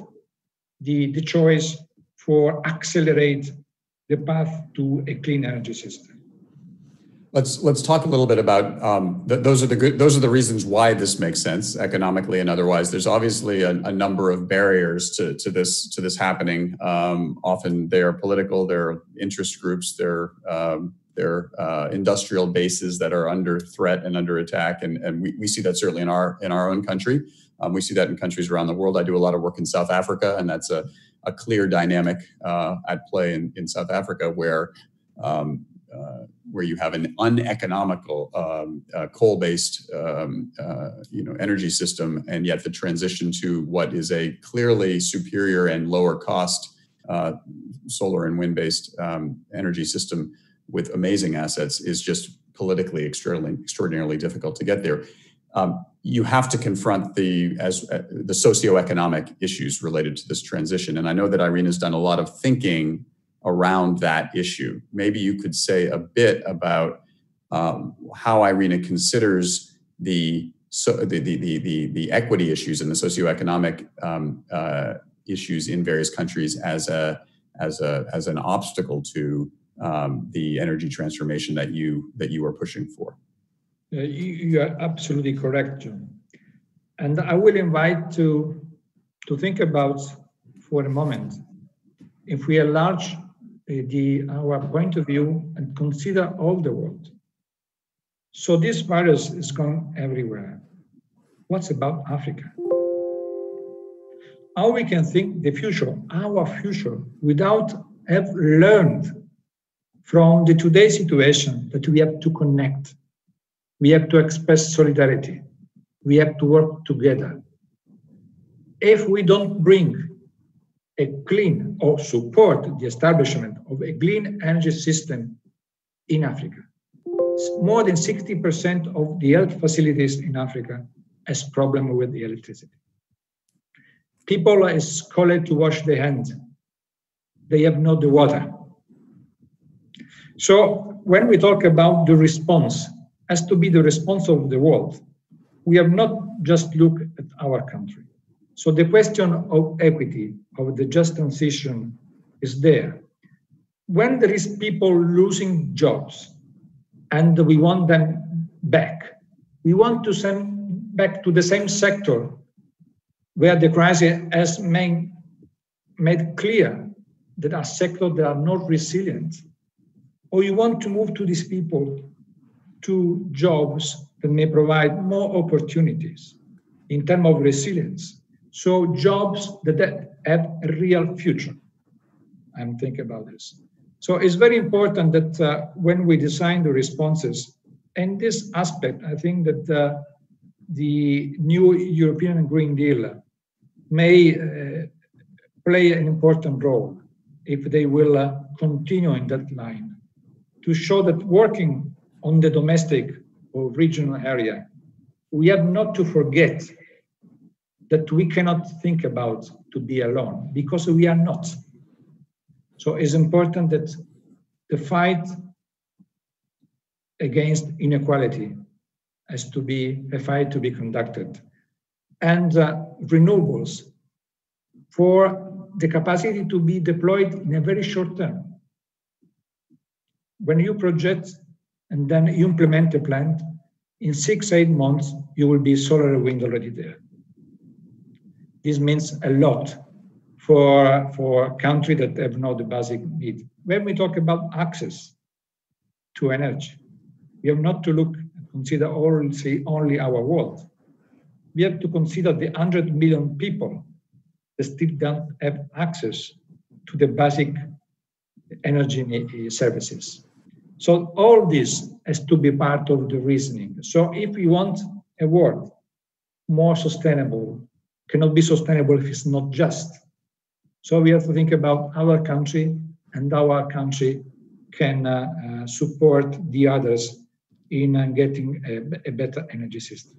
the, the choice for accelerate the path to a clean energy system. Let's let's talk a little bit about um, th those are the good those are the reasons why this makes sense economically and otherwise. There's obviously a, a number of barriers to to this to this happening. Um, often they are political, they're interest groups, they're um, they're uh, industrial bases that are under threat and under attack, and and we, we see that certainly in our in our own country. Um, we see that in countries around the world. I do a lot of work in South Africa, and that's a a clear dynamic uh, at play in in South Africa where. Um, Uh, where you have an uneconomical um, uh, coal-based um, uh, you know, energy system, and yet the transition to what is a clearly superior and lower-cost uh, solar and wind-based um, energy system with amazing assets is just politically extraordinarily, extraordinarily difficult to get there. Um, you have to confront the as uh, the socioeconomic issues related to this transition, and I know that Irena's done a lot of thinking around that issue. Maybe you could say a bit about um, how IRENA considers the, so, the, the, the, the equity issues and the socioeconomic um, uh, issues in various countries as, a, as, a, as an obstacle to um, the energy transformation that you, that you are pushing for. Uh, you, you are absolutely correct, John. And I will invite to, to think about for a moment, if we enlarge The, our point of view and consider all the world. So this virus is gone everywhere. What's about Africa? How we can think the future, our future, without have learned from the today situation that we have to connect, we have to express solidarity, we have to work together. If we don't bring a clean or support the establishment of a clean energy system in Africa. More than sixty percent of the health facilities in Africa has problems with the electricity. People are called to wash their hands. They have not the water. So when we talk about the response, has to be the response of the world. We have not just looked at our country. So the question of equity, of the just transition is there. When there is people losing jobs and we want them back, we want to send back to the same sector where the crisis has made, made clear that there are sectors that are not resilient. Or you want to move to these people to jobs that may provide more opportunities in terms of resilience. So jobs that have a real future. I'm thinking about this. So it's very important that uh, when we design the responses, and this aspect, I think that uh, the new European Green Deal may uh, play an important role if they will uh, continue in that line to show that working on the domestic or regional area, we have not to forget that we cannot think about to be alone because we are not. So it's important that the fight against inequality has to be a fight to be conducted. And uh, renewables for the capacity to be deployed in a very short term. When you project and then you implement a plant, in six, eight months, you will be solar and wind already there. This means a lot for, for countries that have not the basic need. When we talk about access to energy, we have not to look and consider all, say, only our world. We have to consider the one hundred million people that still don't have access to the basic energy services. So all this has to be part of the reasoning. So if we want a world more sustainable, cannot be sustainable if it's not just. So we have to think about our country, and our country can uh, uh, support the others in uh, getting a, a better energy system.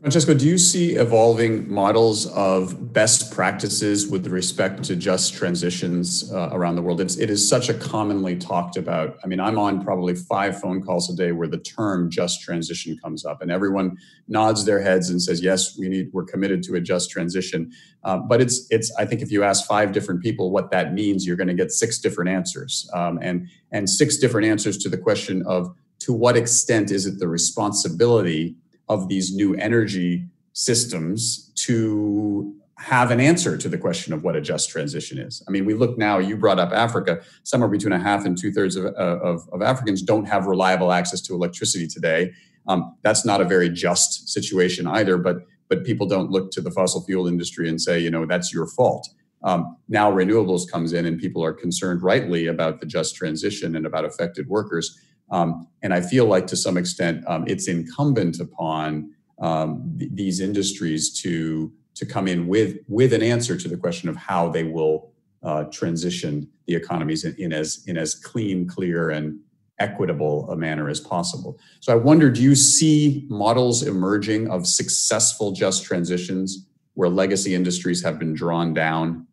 Francesco, do you see evolving models of best practices with respect to just transitions uh, around the world? It's, it is such a commonly talked about. I mean, I'm on probably five phone calls a day where the term just transition comes up, and everyone nods their heads and says, yes, we need, we're committed to a just transition. Uh, but it's, it's, I think if you ask five different people what that means, you're going to get six different answers, um, and, and six different answers to the question of, to what extent is it the responsibility of these new energy systems to have an answer to the question of what a just transition is. I mean, we look now, you brought up Africa, somewhere between a half and two thirds of, of, of Africans don't have reliable access to electricity today. Um, that's not a very just situation either, but, but people don't look to the fossil fuel industry and say, you know, that's your fault. Um, now renewables comes in and people are concerned rightly about the just transition and about affected workers. Um, and I feel like to some extent um, it's incumbent upon um, th- these industries to to come in with with an answer to the question of how they will uh, transition the economies in, in as in as clean, clear, and equitable a manner as possible. So I wonder, do you see models emerging of successful just transitions where legacy industries have been drawn down,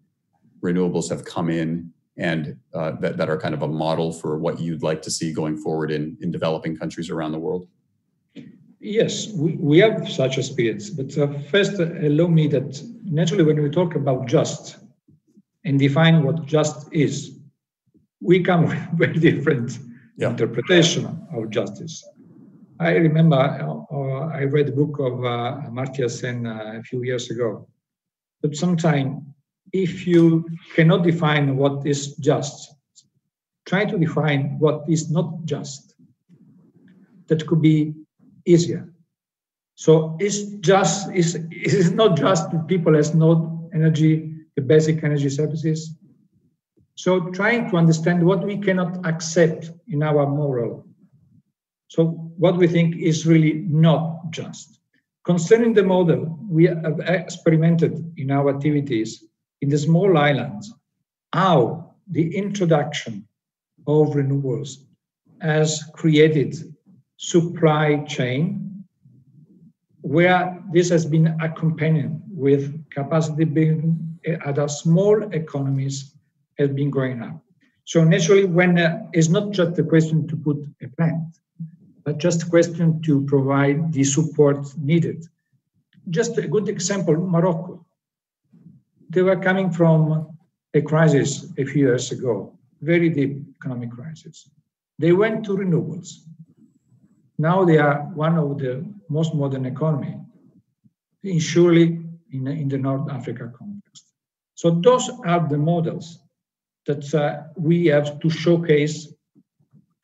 renewables have come in, and uh, that, that are kind of a model for what you'd like to see going forward in, in developing countries around the world? Yes, we, we have such experience. But uh, first, uh, allow me that naturally when we talk about just and define what just is, we come with very different yeah. interpretation of justice. I remember uh, uh, I read the book of uh, Amartya Sen uh, a few years ago, but sometime if you cannot define what is just, try to define what is not just. That could be easier. So it's just, it's, it's not just that people has no energy, the basic energy services. So trying to understand what we cannot accept in our moral. So what we think is really not just. Concerning the model, we have experimented in our activities in the small islands, how the introduction of renewables has created supply chain where this has been accompanied with capacity building at our small economies has been going up. So naturally, when uh, it's not just a question to put a plant, but just a question to provide the support needed. Just a good example, Morocco. They were coming from a crisis a few years ago, very deep economic crisis. They went to renewables. Now they are one of the most modern economy, in surely in, in the North Africa context. So those are the models that uh, we have to showcase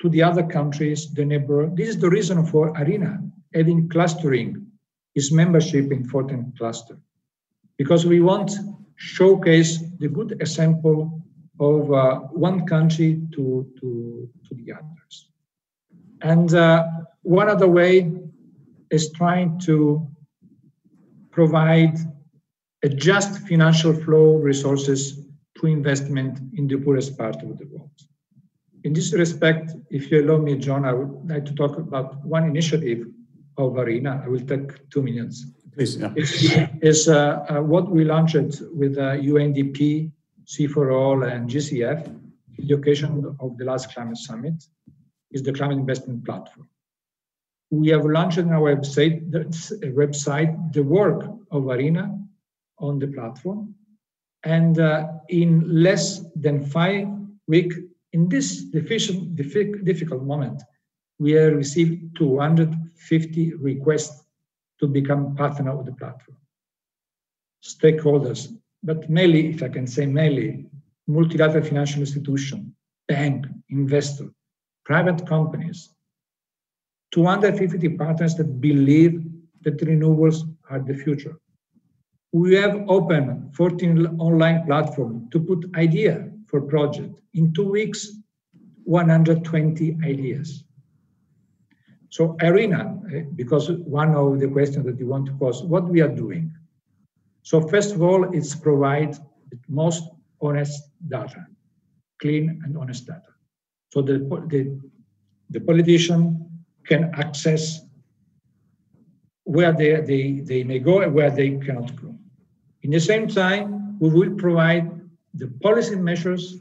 to the other countries, the neighbor. This is the reason for ARENA having clustering, its membership in fourteen cluster, because we want showcase the good example of uh, one country to, to, to the others. And uh, one other way is trying to provide a just financial flow of resources to investment in the poorest part of the world. In this respect, if you allow me, John, I would like to talk about one initiative of ARENA. I will take two minutes. Please, yeah. Is uh, uh, what we launched with uh, U N D P, C four all, and G C F, in the occasion of the last climate summit, is the climate investment platform. We have launched on our website, website the work of ARENA on the platform, And uh, in less than five weeks, in this difficult, difficult moment, we have received two hundred fifty requests to become partner of the platform. Stakeholders, but mainly, if I can say mainly, multilateral financial institution, bank, investor, private companies, two hundred fifty partners that believe that renewables are the future. We have opened fourteen online platforms to put ideas for project. In two weeks, one hundred twenty ideas. So Irina, because one of the questions that you want to pose, what we are doing. So first of all, it's provide the most honest data, clean and honest data. So the, the, the politician can access where they, they, they may go and where they cannot go. In the same time, we will provide the policy measures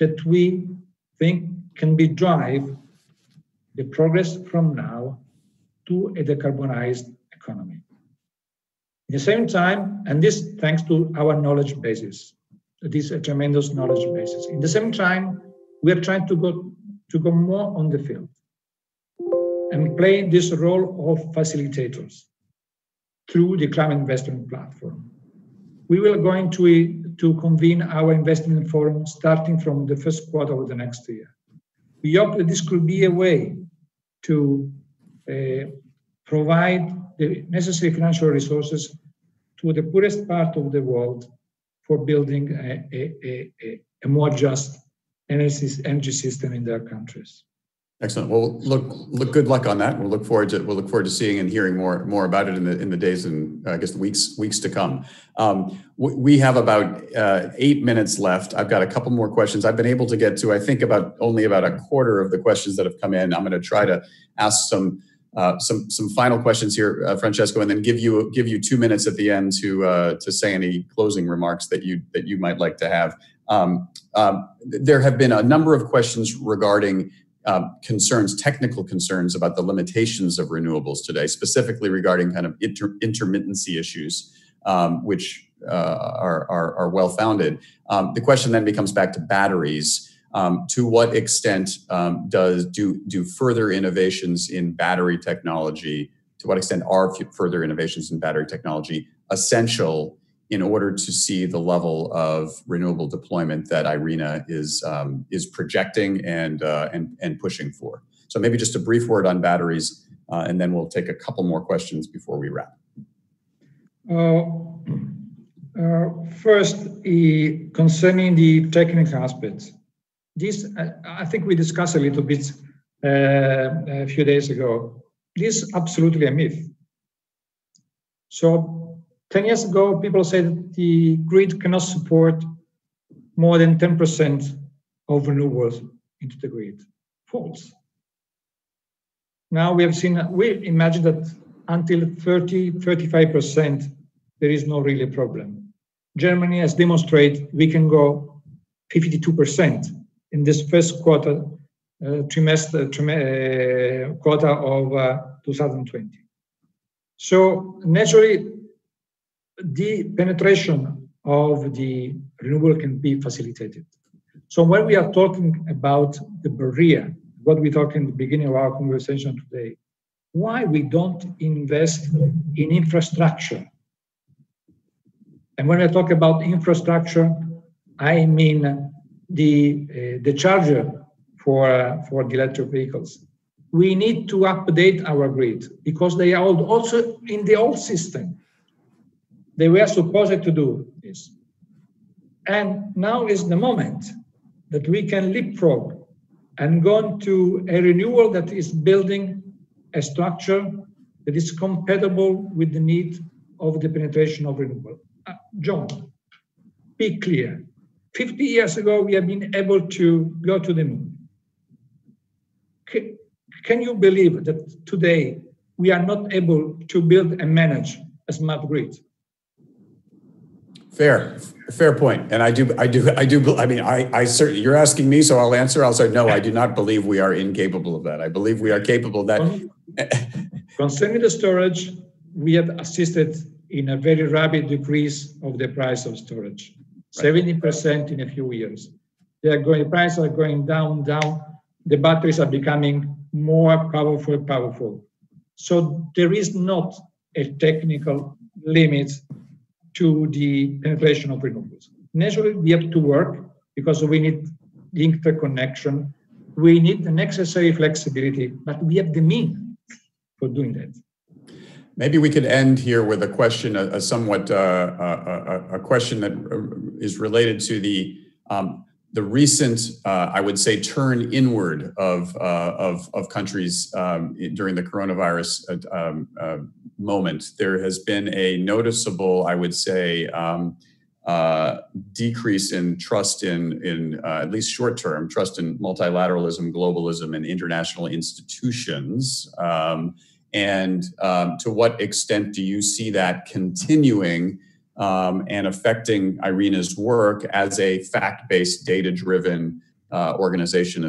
that we think can be drive the progress from now to a decarbonized economy. At the same time, and this thanks to our knowledge basis, it is a tremendous knowledge basis. In the same time, we are trying to go, to go more on the field and play this role of facilitators through the climate investment platform. We will going to, to convene our investment forum starting from the first quarter of the next year. We hope that this could be a way to uh, provide the necessary financial resources to the poorest part of the world for building a, a, a, a more just energy system in their countries. Excellent. Well, look, look. Good luck on that. We'll look forward to we'll look forward to seeing and hearing more more about it in the in the days and uh, I guess the weeks weeks to come. Um, we have about uh, eight minutes left. I've got a couple more questions. I've been able to get to I think about only about a quarter of the questions that have come in. I'm going to try to ask some uh, some some final questions here, uh, Francesco, and then give you give you two minutes at the end to uh, to say any closing remarks that you that you might like to have. Um, um, there have been a number of questions regarding. Uh, concerns, technical concerns about the limitations of renewables today, specifically regarding kind of inter intermittency issues, um, which uh, are, are, are well-founded. Um, the question then becomes back to batteries. Um, to what extent um, does do, do further innovations in battery technology, to what extent are further innovations in battery technology essential in order to see the level of renewable deployment that Irina is um, is projecting and uh, and and pushing for? So maybe just a brief word on batteries, uh, and then we'll take a couple more questions before we wrap. Uh, uh, first, uh, concerning the technical aspects, this uh, I think we discussed a little bit uh, a few days ago. This is absolutely a myth. So. ten years ago, people said that the grid cannot support more than ten percent of renewables into the grid. False. Now we have seen, we imagine that until thirty, thirty-five percent, there is no really problem. Germany has demonstrated we can go fifty-two percent in this first quarter, uh, trimester, trimester uh, quarter of uh, two thousand twenty. So naturally, the penetration of the renewable can be facilitated. So when we are talking about the barrier, what we talked in the beginning of our conversation today, why we don't invest in infrastructure? And when I talk about infrastructure, I mean the uh, the charger for uh, for the electric vehicles. We need to update our grid because they are also in the old system. They were supposed to do this. And now is the moment that we can leapfrog and go to a renewal that is building a structure that is compatible with the need of the penetration of renewable. Uh, John, be clear. fifty years ago, we have been able to go to the moon. C- can you believe that today we are not able to build and manage a smart grid? Fair, fair point. And I do, I do, I do, I mean, I, I certainly, you're asking me, so I'll answer. I'll say, no, I do not believe we are incapable of that. I believe we are capable of that. Concerning the storage, we have assisted in a very rapid decrease of the price of storage. seventy percent in a few years. They are going, prices are going down, down. The batteries are becoming more powerful, powerful. So there is not a technical limit to the penetration of renewables. Naturally, we have to work because we need the interconnection. We need the necessary flexibility, but we have the means for doing that. Maybe we could end here with a question, a, a somewhat uh, a, a question that is related to the um, the recent, uh, I would say, turn inward of uh, of, of countries um, during the coronavirus uh, um, uh, moment. There has been a noticeable, I would say, um, uh, decrease in trust in in uh, at least short term trust in multilateralism, globalism, and international institutions. Um, And um, to what extent do you see that continuing um, and affecting Irina's work as a fact-based, data-driven uh, organization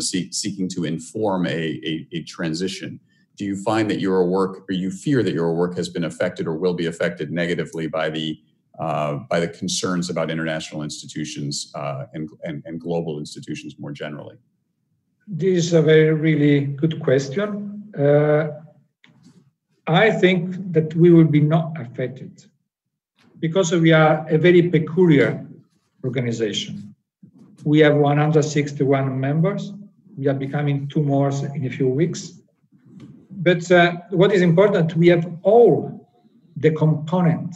seeking to inform a, a, a transition? Do you find that your work, or you fear that your work has been affected or will be affected negatively by the uh, by the concerns about international institutions uh, and, and, and global institutions more generally? This is a very, really good question. Uh, I think that we will be not affected because we are a very peculiar organization. We have one hundred sixty-one members. We are becoming two more in a few weeks. But uh, what is important, we have all the component,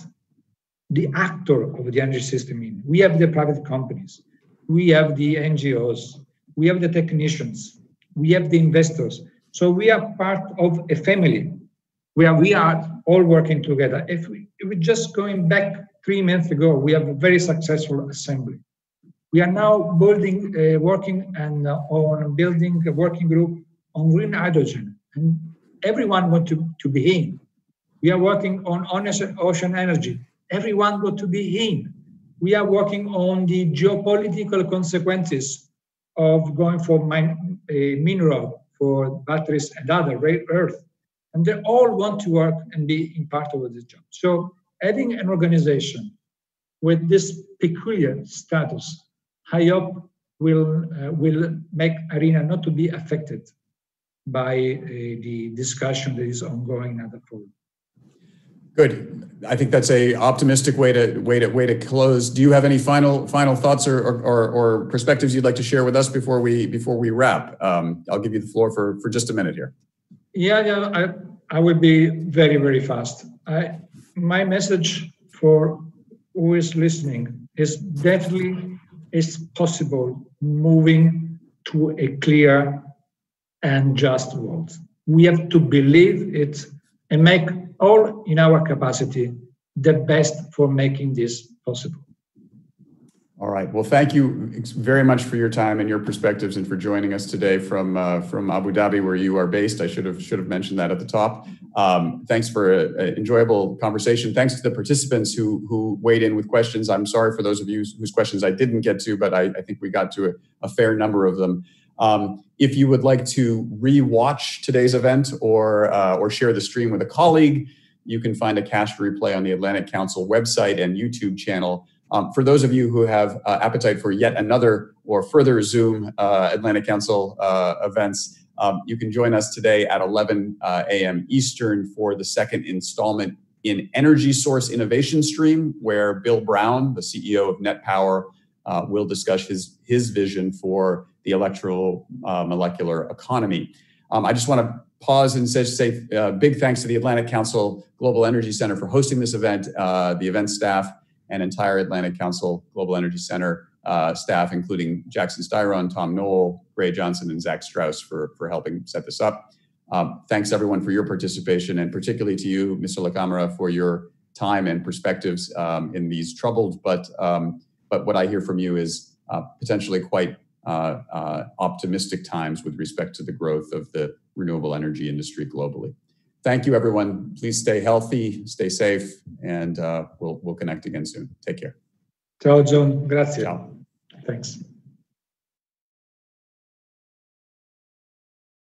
the actor of the energy system in. We have the private companies. We have the N G Os. We have the technicians. We have the investors. So we are part of a family where we are all working together. If, we, if we're just going back three months ago, we have a very successful assembly. We are now building, uh, working and uh, on building a working group on green hydrogen, and everyone wants to, to be in. We are working on honest ocean energy. Everyone wants to be in. We are working on the geopolitical consequences of going for mine, uh, mineral, for batteries and other rare earth. And they all want to work and be in part of this job. So having an organization with this peculiar status, I hope will, uh, will make Arena not to be affected by uh, the discussion that is ongoing at the forum. Good. I think that's a optimistic way to way to way to close. Do you have any final final thoughts or or, or perspectives you'd like to share with us before we before we wrap? Um, I'll give you the floor for for just a minute here. Yeah, yeah, I, I will be very, very fast. I, my message for who is listening is definitely it's possible moving to a clear and just world. We have to believe it and make all in our capacity the best for making this possible. All right. Well, thank you very much for your time and your perspectives, and for joining us today from uh, from Abu Dhabi, where you are based. I should have should have mentioned that at the top. Um, thanks for an enjoyable conversation. Thanks to the participants who who weighed in with questions. I'm sorry for those of you whose questions I didn't get to, but I, I think we got to a, a fair number of them. Um, if you would like to re-watch today's event or uh, or share the stream with a colleague, you can find a cast replay on the Atlantic Council website and YouTube channel. Um, for those of you who have uh, appetite for yet another or further Zoom uh, Atlantic Council uh, events, um, you can join us today at eleven a m Eastern for the second installment in Energy Source Innovation Stream, where Bill Brown, the C E O of NetPower, uh, will discuss his, his vision for the electromolecular uh, economy. Um, I just want to pause and say, say uh, big thanks to the Atlantic Council Global Energy Center for hosting this event, uh, the event staff, and entire Atlantic Council Global Energy Center uh, staff, including Jackson Styron, Tom Noll, Ray Johnson, and Zach Strauss for, for helping set this up. Um, thanks everyone for your participation, and particularly to you, Mister La Camera, for your time and perspectives um, in these troubled, but, um, but what I hear from you is uh, potentially quite uh, uh, optimistic times with respect to the growth of the renewable energy industry globally. Thank you, everyone. Please stay healthy, stay safe, and uh, we'll, we'll connect again soon. Take care. Ciao, John. Grazie. Ciao. Thanks.